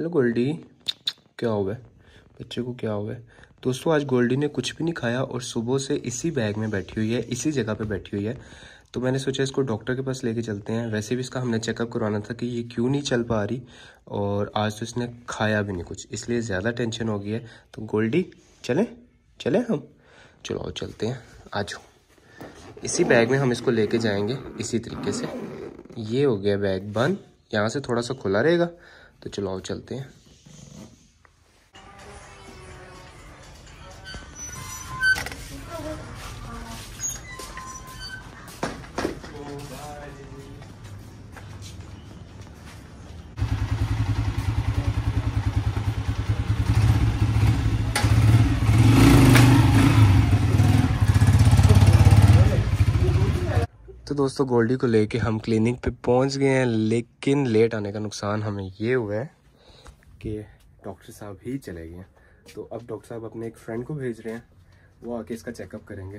Hello Goldy, क्या हो गया बच्चे को, क्या हो गया? दोस्तों आज गोल्डी ने कुछ भी नहीं खाया और सुबह से इसी बैग में बैठी हुई है, इसी जगह पे बैठी हुई है। तो मैंने सोचा इसको डॉक्टर के पास लेके चलते हैं। वैसे भी इसका हमने चेकअप करवाना था कि ये क्यों नहीं चल पा रही, और आज तो इसने खाया भी नहीं कुछ, इसलिए ज़्यादा टेंशन हो गई है। तो गोल्डी चलें हम, चलो चलते हैं, आ जाओ। इसी बैग में हम इसको लेके जाएंगे इसी तरीके से। ये हो गया बैग बंद, यहाँ से थोड़ा सा खुला रहेगा। तो चलो आओ चलते हैं। तो दोस्तों गोल्डी को लेके हम क्लिनिक पे पहुंच गए हैं, लेकिन लेट आने का नुकसान हमें ये हुआ है कि डॉक्टर साहब ही चले गए हैं। तो अब डॉक्टर साहब अपने एक फ्रेंड को भेज रहे हैं, वो आके इसका चेकअप करेंगे।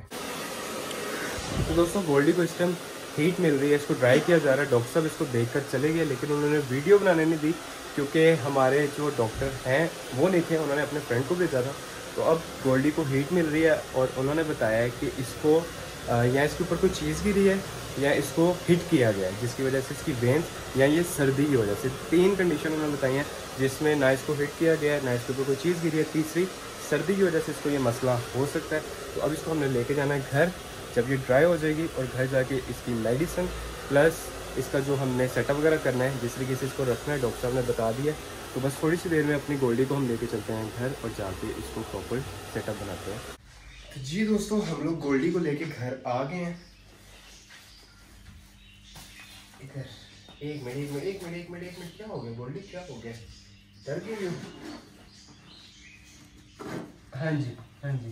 तो दोस्तों गोल्डी को इस टाइम हीट मिल रही है, इसको ड्राई किया जा रहा है। डॉक्टर साहब इसको देखकर चले गए, लेकिन उन्होंने वीडियो बनाने नहीं दी क्योंकि हमारे जो डॉक्टर हैं वो नहीं थे, उन्होंने अपने फ्रेंड को भेजा था। तो अब गोल्डी को हीट मिल रही है और उन्होंने बताया है कि इसको या इसके ऊपर कोई चीज़ गिरी है या इसको हिट किया गया है, जिसकी वजह से इसकी वेंस या ये सर्दी की वजह से। 3 कंडीशन उन्होंने बताई हैं, जिसमें ना इसको हिट किया गया है, ना इसके ऊपर कोई चीज़ गिरी है, तीसरी सर्दी की वजह से इसको ये मसला हो सकता है। तो अब इसको हमने लेके जाना है घर, जब ये ड्राई हो जाएगी, और घर जाके इसकी मेडिसिन प्लस इसका जो हमने सेटअप वगैरह करना है, जिस तरीके से इसको रखना है, डॉक्टर साहब ने बता दिया। तो बस थोड़ी सी देर में अपनी गोल्डी को हम लेके चलते हैं घर और जाके इसको प्रॉपर सेटअप बनाते हैं। तो जी दोस्तों हम लोग गोल्डी को लेके घर आ गए हैं। इधर एक मिनट, क्या हो गया गोल्डी, क्या हो गया, डर गई हो? हाँ जी,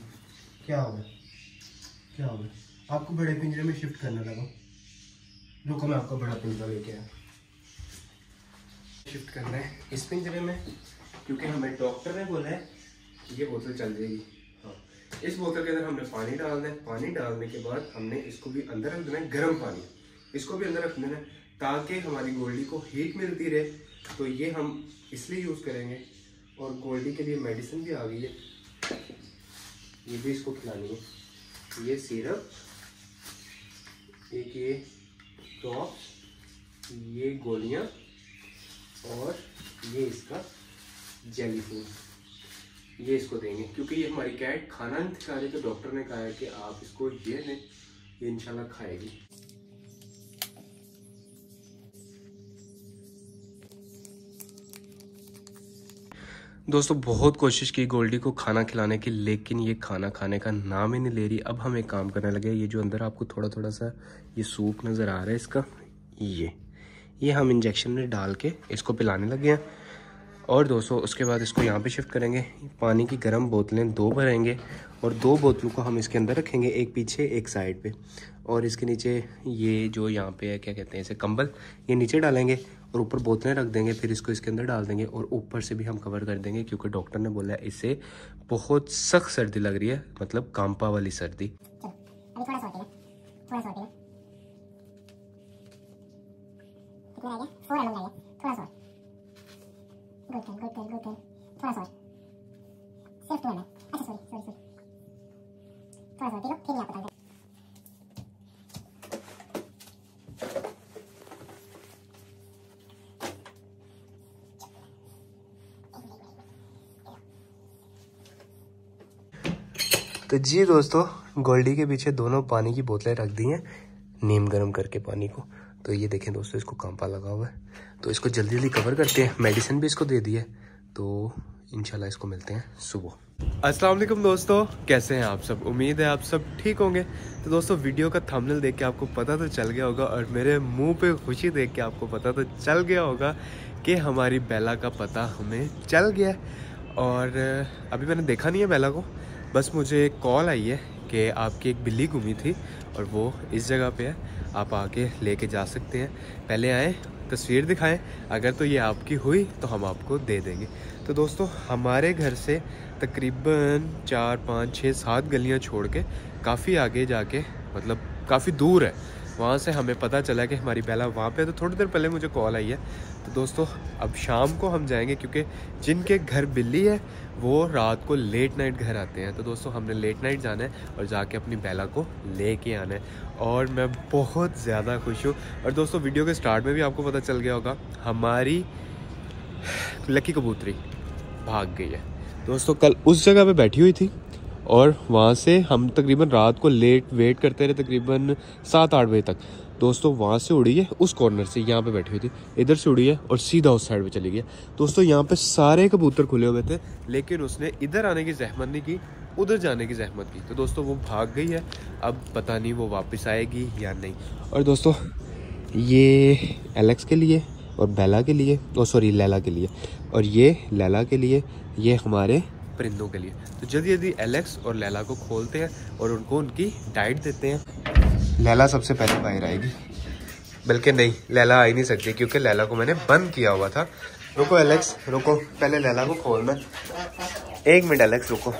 क्या हो गया? आपको बड़े पिंजरे में शिफ्ट करना लगा। रुको मैं आपको बड़ा पिंजरा लेके आया। शिफ्ट करना है इस पिंजरे में क्योंकि हमें डॉक्टर ने बोला है ये बोतल चल जाएगी। इस बोतल के अंदर हमने पानी डालना है, पानी डालने के बाद हमने इसको भी अंदर रख देना है, गर्म पानी इसको भी अंदर रख देना है ताकि हमारी गोल्डी को हीट मिलती रहे। तो ये हम इसलिए यूज़ करेंगे। और गोल्डी के लिए मेडिसिन भी आ गई है, ये भी इसको खिलानी है। ये सिरप, एक ये ड्रॉप्स, ये गोलियाँ और ये इसका जेली फूड, ये इसको देंगे क्योंकि ये हमारी कैट खाना नहीं खा रही। तो डॉक्टर ने कहा है कि आप इसको ये दें, ये इंशाल्लाह खाएगी। दोस्तों बहुत कोशिश की गोल्डी को खाना खिलाने की, लेकिन ये खाना खाने का नाम ही नहीं ले रही। अब हम एक काम करने लगे, ये जो अंदर आपको थोड़ा थोड़ा सा ये सूप नज़र आ रहा है इसका, ये हम इंजेक्शन में डाल के इसको पिलाने लगे हैं। और दोस्तों उसके बाद इसको यहाँ पे शिफ्ट करेंगे। पानी की गर्म बोतलें 2 भरेंगे और 2 बोतलों को हम इसके अंदर रखेंगे, एक पीछे एक साइड पे। और इसके नीचे ये जो यहाँ पे है, क्या कहते हैं इसे, कंबल, ये नीचे डालेंगे और ऊपर बोतलें रख देंगे। फिर इसको इसके अंदर डाल देंगे और ऊपर से भी हम कवर कर देंगे क्योंकि डॉक्टर ने बोला है इससे बहुत सख्त सर्दी लग रही है, मतलब कांपा वाली सर्दी। गुड, थोड़ा सा सिर्फ 2 ml, अच्छा सॉरी, थोड़ा सा देखो फिर यहाँ पता है। तो जी दोस्तों गोल्डी के पीछे दोनों पानी की बोतलें रख दी हैं, नीम गर्म करके पानी को। तो ये देखें दोस्तों इसको कांपा लगा हुआ है, तो इसको जल्दी कवर करते हैं। मेडिसिन भी इसको दे दी है, तो इंशाल्लाह इसको मिलते हैं सुबह। अस्सलाम वालेकुम दोस्तों, कैसे हैं आप सब? उम्मीद है आप सब ठीक होंगे। तो दोस्तों वीडियो का थंबनेल देख के आपको पता तो चल गया होगा और मेरे मुंह पे खुशी देख के आपको पता तो चल गया होगा कि हमारी बेला का पता हमें चल गया। और अभी मैंने देखा नहीं है बेला को, बस मुझे एक कॉल आई है कि आपकी एक बिल्ली घूमी थी और वो इस जगह पे है, आप आके लेके जा सकते हैं। पहले आएँ, तस्वीर दिखाएं, अगर तो ये आपकी हुई तो हम आपको दे देंगे। तो दोस्तों हमारे घर से तकरीबन 4, 5, 6, 7 गलियां छोड़ के काफ़ी आगे जाके, मतलब काफ़ी दूर है, वहाँ से हमें पता चला कि हमारी बेला वहाँ पे है। तो थोड़ी देर पहले मुझे कॉल आई है। तो दोस्तों अब शाम को हम जाएंगे, क्योंकि जिनके घर बिल्ली है वो रात को लेट नाइट घर आते हैं। तो दोस्तों हमने लेट नाइट जाना है और जाके अपनी बेला को ले के आना है और मैं बहुत ज़्यादा खुश हूँ। और दोस्तों वीडियो के स्टार्ट में भी आपको पता चल गया होगा हमारी लकी कबूतरी भाग गई है। दोस्तों कल उस जगह पे बैठी हुई थी और वहाँ से हम तकरीबन रात को लेट वेट करते रहे, तकरीबन 7-8 बजे तक। दोस्तों वहाँ से उड़ी है, उस कॉर्नर से यहाँ पे बैठी हुई थी, इधर से उड़ी है और सीधा उस साइड पे चली गई। दोस्तों यहाँ पे सारे कबूतर खुले हुए थे, लेकिन उसने इधर आने की जहमत नहीं की, उधर जाने की जहमत की। तो दोस्तों वो भाग गई है, अब पता नहीं वो वापस आएगी या नहीं। और दोस्तों ये एलेक्स के लिए और बेला के लिए, और सॉरी लैला के लिए, और ये लैला के लिए, ये हमारे परिंदों के लिए। तो जल्दी जल्दी एलेक्स और लैला को खोलते हैं और उनको उनकी डाइट देते हैं। लैला सबसे पहले बाहर आएगी, बल्कि नहीं, लैला आ ही नहीं सकती क्योंकि लैला को मैंने बंद किया हुआ था। रुको एलेक्स, रुको, पहले लैला को खोलना। एक मिनट एलेक्स रुको।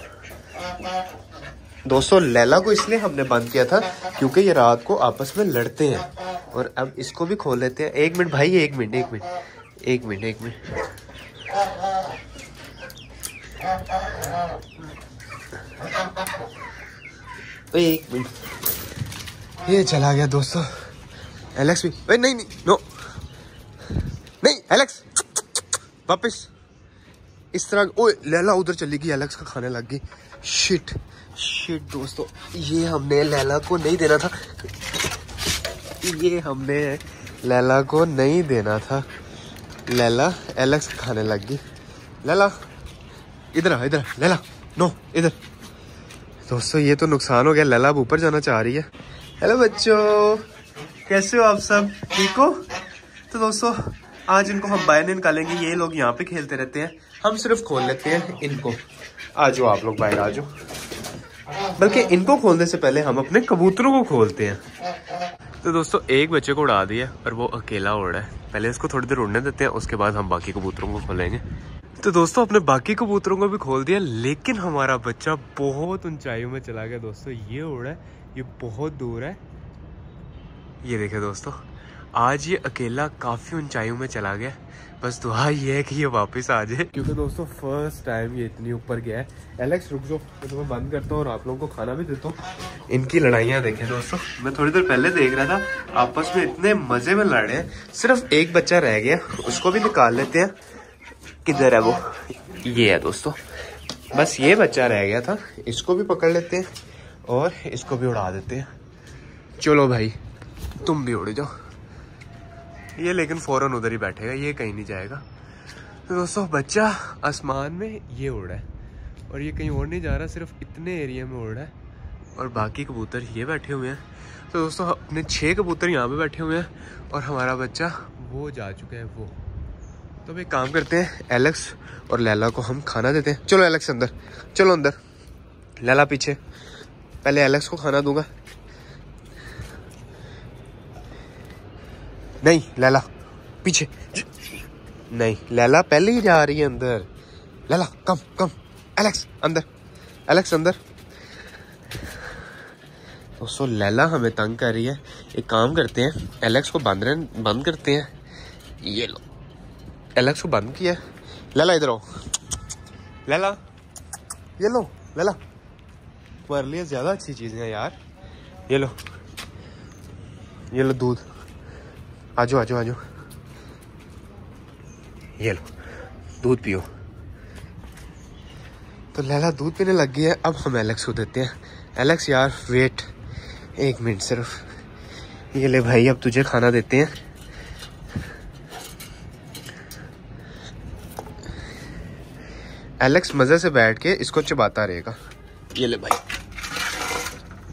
दोस्तों लैला को इसलिए हमने बंद किया था क्योंकि ये रात को आपस में लड़ते हैं। और अब इसको भी खोल लेते हैं। एक मिनट भाई, एक मिनट। ये चला गया दोस्तों। एलेक्स भी ओए नहीं नहीं नो नहीं एलेक्स वापस इस तरह। ओए लैला उधर चली गई, एलेक्स का खाने लग गई। शिट शिट दोस्तों, ये हमने लैला को नहीं देना था, लैला एलेक्स का खाने लग गई। लैला इधर आ, इधर लैला, नो इधर। दोस्तों ये तो नुकसान हो गया, लैला अब ऊपर जाना चाह रही है। हेलो बच्चों, कैसे हो आप सब, ठीक हो? तो दोस्तों आज इनको हम बाहर नहीं निकालेंगे, ये लोग यहाँ पे खेलते रहते हैं, हम सिर्फ खोल लेते हैं इनको। आ जाओ आप लोग बाहर आ जाओ। बल्कि इनको खोलने से पहले हम अपने कबूतरों को खोलते हैं। तो दोस्तों एक बच्चे को उड़ा दिया और वो अकेला उड़ रहा है, पहले इसको थोड़ी देर उड़ने देते हैं, उसके बाद हम बाकी कबूतरों को खोलेंगे। तो दोस्तों अपने बाकी कबूतरों को भी खोल दिया, लेकिन हमारा बच्चा बहुत ऊंचाइयों में चला गया। दोस्तों ये उड़ा है, ये बहुत दूर है। ये देखे दोस्तों, आज ये अकेला काफ़ी ऊंचाइयों में चला गया। बस दुआ ये है कि ये वापस आ जाए, क्योंकि दोस्तों फर्स्ट टाइम ये इतनी ऊपर गया है। एलेक्स रुक जाओ, मैं तुम्हें बंद करता हूँ और आप लोगों को खाना भी देता हूँ। इनकी लड़ाइयाँ देखें दोस्तों, मैं थोड़ी देर पहले देख रहा था, आपस में इतने मज़े में लड़ रहे हैं। सिर्फ एक बच्चा रह गया, उसको भी निकाल लेते हैं। किधर है वो? ये है दोस्तों, बस ये बच्चा रह गया था, इसको भी पकड़ लेते हैं और इसको भी उड़ा देते हैं। चलो भाई तुम भी उड़ जाओ। ये लेकिन फ़ौरन उधर ही बैठेगा, ये कहीं नहीं जाएगा। तो दोस्तों बच्चा आसमान में ये उड़ रहा है और ये कहीं और नहीं जा रहा, सिर्फ इतने एरिया में उड़ रहा है। और बाकी कबूतर ये बैठे हुए हैं। तो दोस्तों अपने 6 कबूतर यहाँ पर बैठे हुए हैं और हमारा बच्चा वो जा चुका है वो। तो एक काम करते हैं, एलेक्स और लैला को हम खाना देते हैं। चलो एलेक्स अंदर, चलो अंदर, लैला पीछे। पहले एलेक्स को खाना दूंगा। नहीं लैला पीछे, नहीं लैला पहले ही जा रही है अंदर। लैला कम कम, एलेक्स अंदर, एलेक्स अंदर। दोस्तों लैला हमें तंग कर रही है, एक काम करते हैं एलेक्स को बंद करते हैं। ये लो, एलेक्स को बंद किया। लैला इधर आओ, लैला ये लो। लैला तुम्हारे लिए ज़्यादा अच्छी चीज़ें हैं यार, ये लो, ये लो दूध। आ जाओ आ जाओ आ जाओ, ये लो दूध पियो। तो लैला दूध पीने लग गई है, अब हम एलेक्स को देते हैं। एलेक्स यार वेट, एक मिनट सिर्फ। ये ले भाई, अब तुझे खाना देते हैं। एलेक्स मज़े से बैठ के इसको चबाता रहेगा। ये ले भाई,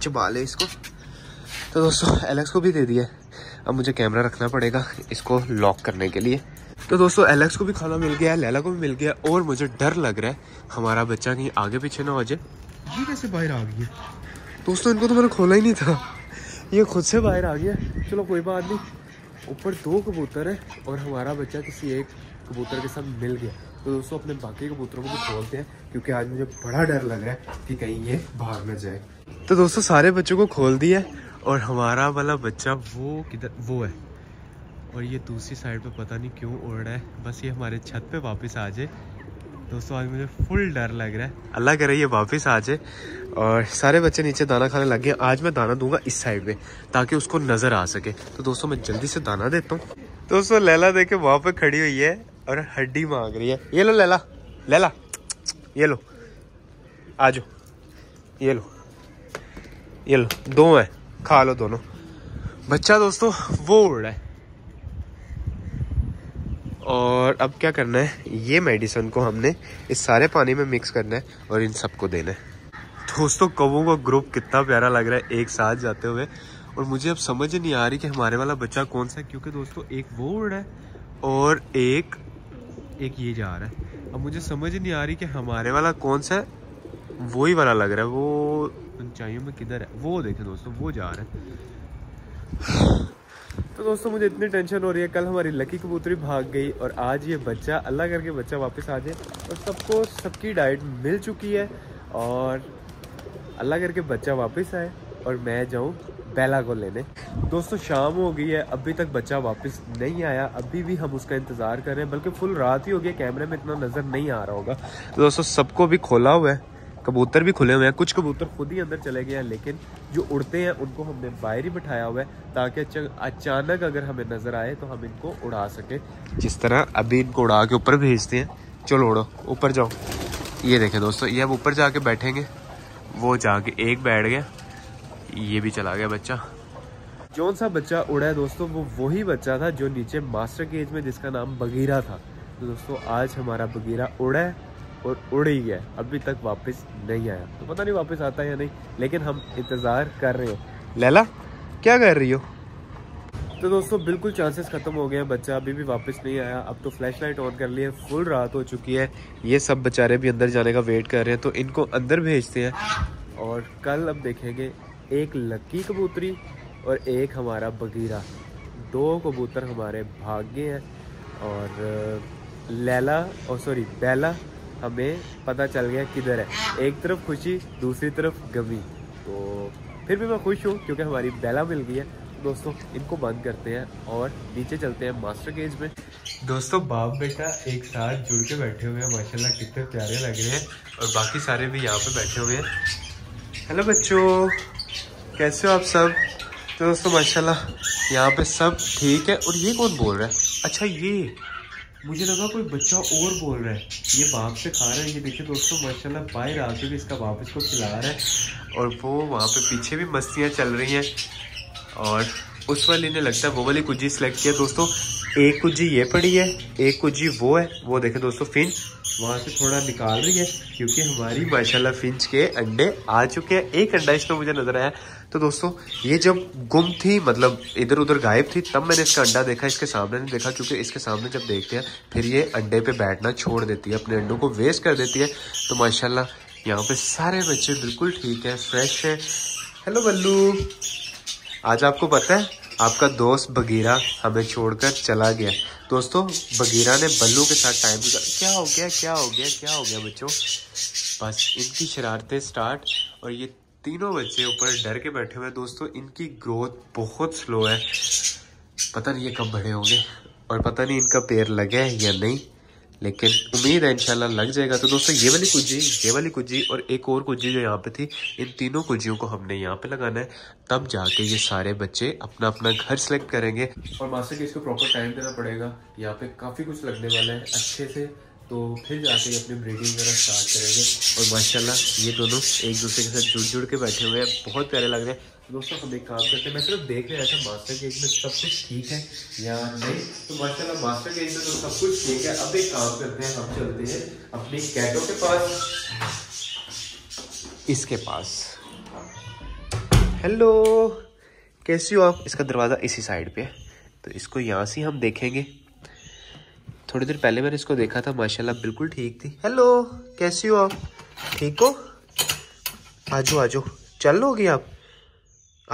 चबा ले इसको। तो दोस्तों एलेक्स को भी दे दिया, अब मुझे कैमरा रखना पड़ेगा इसको लॉक करने के लिए। तो दोस्तों एलेक्स को भी खाना मिल गया, लैला को भी मिल गया, और मुझे डर लग रहा है हमारा बच्चा कहीं आगे पीछे ना हो जाए। ये कैसे बाहर आ गया? दोस्तों इनको तो मैंने खोला ही नहीं था, ये खुद से बाहर आ गया। चलो कोई बात नहीं, ऊपर 2 कबूतर हैं और हमारा बच्चा किसी एक कबूतर के साथ मिल गया। तो दोस्तों अपने बाकी कबूतरों को भी खोलते हैं, क्योंकि आज मुझे बड़ा डर लग रहा है कि कहीं ये बाहर न जाए। तो दोस्तों सारे बच्चों को खोल दिया और हमारा वाला बच्चा वो किधर वो है, और ये दूसरी साइड पे पता नहीं क्यों उड़ रहा है। बस ये हमारे छत पे वापस आ जाए। दोस्तों आज मुझे फुल डर लग रहा है, अल्लाह करे ये वापस आ जाए। और सारे बच्चे नीचे दाना खाने लग गए। आज मैं दाना दूंगा इस साइड में ताकि उसको नज़र आ सके। तो दोस्तों मैं जल्दी से दाना देता हूँ। दोस्तों लैला देखे वहाँ पे खड़ी हुई है और हड्डी मांग रही है। ये लो लैला, लैला ये लो, आ जाओ, ये लो, ये लो, दो हैं, खा लो दोनों। बच्चा दोस्तों वो उड़ रहा है। और अब क्या करना है, ये मेडिसिन को हमने इस सारे पानी में मिक्स करना है और इन सबको देना है। दोस्तों कौवों का ग्रुप कितना प्यारा लग रहा है एक साथ जाते हुए। और मुझे अब समझ नहीं आ रही कि हमारे वाला बच्चा कौन सा है, क्योंकि दोस्तों एक वो उड़ रहा है और एक ये जा रहा है। अब मुझे समझ नहीं आ रही कि हमारे वाला कौन सा है। वो ही वाला लग रहा है, वो ऊंचाइयों में किधर है, वो देखें दोस्तों वो जा रहा है। तो दोस्तों मुझे इतनी टेंशन हो रही है, कल हमारी लकी कबूतरी भाग गई और आज ये बच्चा, अल्लाह करके बच्चा वापस आ जाए। और सबको सबकी डाइट मिल चुकी है और अल्लाह करके बच्चा वापस आए और मैं जाऊँ बेला को लेने। दोस्तों शाम हो गई है, अभी तक बच्चा वापस नहीं आया, अभी भी हम उसका इंतज़ार कर रहे हैं। बल्कि फुल रात ही हो गई, कैमरे में इतना नज़र नहीं आ रहा होगा। तो दोस्तों सबको भी खोला हुआ है, कबूतर भी खुले हुए हैं, कुछ कबूतर खुद ही अंदर चले गए हैं, लेकिन जो उड़ते हैं उनको हमने बाहर ही बिठाया हुआ है ताकि अचानक अगर हमें नज़र आए तो हम इनको उड़ा सकें। जिस तरह अभी इनको उड़ा के ऊपर भेजते हैं। चलो उड़ो, ऊपर जाओ। ये देखें दोस्तों, ये हम ऊपर जाके बैठेंगे। वो जाके एक बैठ गया, ये भी चला गया बच्चा। जो सा बच्चा उड़ा है दोस्तों वो वही बच्चा था जो नीचे मास्टर केज में, जिसका नाम बगीरा था। तो दोस्तों आज हमारा बगीरा उड़ा है और उड़ ही गया, अभी तक वापस नहीं आया। तो पता नहीं वापस आता है या नहीं, लेकिन हम इंतज़ार कर रहे हैं। लैला क्या कर रही हो? तो दोस्तों बिल्कुल चांसेस ख़त्म हो गए हैं, बच्चा अभी भी वापस नहीं आया। अब तो फ्लैशलाइट ऑन कर लिए, फुल रात हो चुकी है। ये सब बेचारे भी अंदर जाने का वेट कर रहे हैं, तो इनको अंदर भेजते हैं। और कल अब देखेंगे एक लकी कबूतरी और एक हमारा बगीरा, दो कबूतर हमारे भाग गए हैं। और लैला और सॉरी बेला हमें पता चल गया किधर है। एक तरफ खुशी, दूसरी तरफ गमी। तो फिर भी मैं खुश हूँ क्योंकि हमारी बेला मिल गई है। दोस्तों इनको बंद करते हैं और नीचे चलते हैं मास्टर केज में। दोस्तों बाप बेटा एक साथ जुड़ के बैठे हुए हैं, माशाल्लाह कितने प्यारे लग रहे हैं। और बाकी सारे भी यहाँ पे बैठे हुए हैं। हेलो बच्चों, कैसे हो आप सब? तो दोस्तों माशाल्लाह यहाँ पे सब ठीक है। और ये कौन बोल रहा है? अच्छा ये मुझे लगा कोई बच्चा और बोल रहा है, ये बाप से खा रहा है। ये देखिए दोस्तों माशाल्लाह भाई रात भी इसका बाप इसको खिला रहा है। और वो वहाँ पे पीछे भी मस्तियाँ चल रही हैं। और उस वाले ने लगता है वो वाली कुजी सेलेक्ट किया। दोस्तों एक कुजी ये पड़ी है, एक कुजी वो है। वो देखे दोस्तों फिन वहाँ से थोड़ा निकाल रही है, क्योंकि हमारी माशाल्लाह फिंच के अंडे आ चुके हैं। एक अंडा इसमें मुझे नजर आया। तो दोस्तों ये जब गुम थी, मतलब इधर उधर गायब थी, तब मैंने इसका अंडा देखा, इसके सामने नहीं देखा। क्योंकि इसके सामने जब देखते हैं फिर ये अंडे पे बैठना छोड़ देती है, अपने अंडों को वेस्ट कर देती है। तो माशाल्लाह यहाँ पे सारे बच्चे बिल्कुल ठीक है, फ्रेश है। हेलो बल्लू, आज आपको पता है आपका दोस्त बगीरा हमें छोड़कर चला गया। दोस्तों बगीरा ने बल्लू के साथ टाइम गुजारा। क्या हो गया, क्या हो गया, क्या हो गया बच्चों? बस इनकी शरारतें स्टार्ट। और ये तीनों बच्चे ऊपर डर के बैठे हुए हैं। दोस्तों इनकी ग्रोथ बहुत स्लो है, पता नहीं ये कब बड़े होंगे और पता नहीं इनका पैर लगे है या नहीं, लेकिन उम्मीद है इंशाल्लाह लग जाएगा। तो दोस्तों ये वाली कुजी, ये वाली कुजी और एक और कुजी जो यहाँ पे थी, इन तीनों कुजियों को हमने यहाँ पे लगाना है, तब जाके ये सारे बच्चे अपना अपना घर सेलेक्ट करेंगे। और मास्टर के इसको प्रॉपर टाइम देना पड़ेगा, यहाँ पे काफ़ी कुछ लगने वाला है अच्छे से, तो फिर जाके ये अपनी ब्रीडिंग वगैरह स्टार्ट करेंगे। और माशाल्लाह ये दोनों एक दूसरे के साथ जुड़ जुड़ के बैठे हुए हैं, बहुत प्यारे लग रहे हैं। दोस्तों हम एक काम करते हैं, मैं सिर्फ देख रहा था मास्टर केज में सब कुछ ठीक है या नहीं। तो माशाल्लाह मास्टर केज में तो सब कुछ ठीक है। अब एक काम करते हैं, हम चलते हैं अपनी कैटों के पास, इसके पास। हेलो कैसी हो आप? इसका दरवाज़ा इसी साइड पे है, तो इसको यहाँ से हम देखेंगे। थोड़ी देर पहले मैंने इसको देखा था, माशाल्लाह बिल्कुल ठीक थी। हेलो कैसी हो आप? ठीक हो? आजो आजो, चलोगे आप?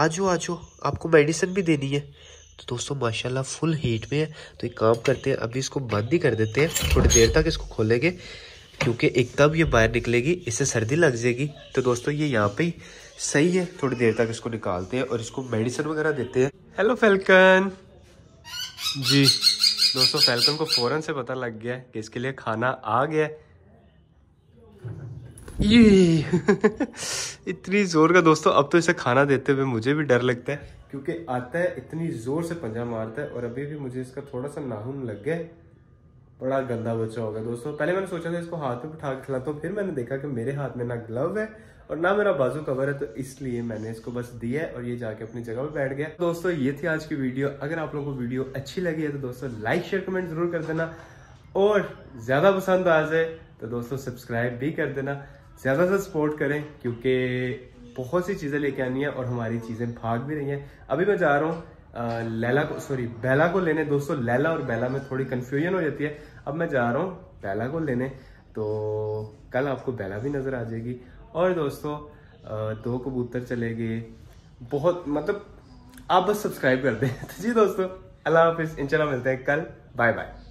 आजो आजो, आपको मेडिसिन भी देनी है। तो दोस्तों माशाल्लाह फुल हीट में है, तो एक काम करते हैं अभी इसको बंद ही कर देते हैं, थोड़ी देर तक इसको खोलेंगे, क्योंकि एकदम ये बाहर निकलेगी इससे सर्दी लग जाएगी। तो दोस्तों ये यहाँ पे सही है। थोड़ी देर तक इसको निकालते हैं और इसको मेडिसिन वगैरह देते हैं। Hello Falcon ji. दोस्तों फैल्कन को फौरन से पता लग गया है कि इसके लिए खाना आ गया है। ये इतनी जोर का दोस्तों, अब तो इसे खाना देते हुए मुझे भी डर लगता है क्योंकि आता है इतनी जोर से पंजा मारता है और अभी भी मुझे इसका थोड़ा सा नाखून लग गया। बड़ा गंदा बच्चा होगा दोस्तों। पहले मैंने सोचा था इसको हाथ में उठा के खिलाता हूँ, फिर मैंने देखा कि मेरे हाथ में ना ग्लव है और ना मेरा बाजू कवर है, तो इसलिए मैंने इसको बस दिया है और ये जाके अपनी जगह पे बैठ गया। दोस्तों ये थी आज की वीडियो। अगर आप लोगों को वीडियो अच्छी लगी है तो दोस्तों लाइक शेयर कमेंट जरूर कर देना, और ज्यादा पसंद आ जाए तो दोस्तों सब्सक्राइब भी कर देना। ज्यादा से सपोर्ट करें क्योंकि बहुत सी चीजें लेके आनी है और हमारी चीजें भाग भी रही हैं। अभी मैं जा रहा हूँ बेला को लेने। दोस्तों लैला और बेला में थोड़ी कंफ्यूजन हो जाती है। अब मैं जा रहा हूँ बेला को लेने, तो कल आपको बेला भी नजर आ जाएगी। और दोस्तों 2 कबूतर चले गए, बहुत मतलब आप बस सब्सक्राइब कर दें। तो जी दोस्तों अल्लाह हाफिज़, इंशाल्लाह मिलते हैं कल। Bye bye.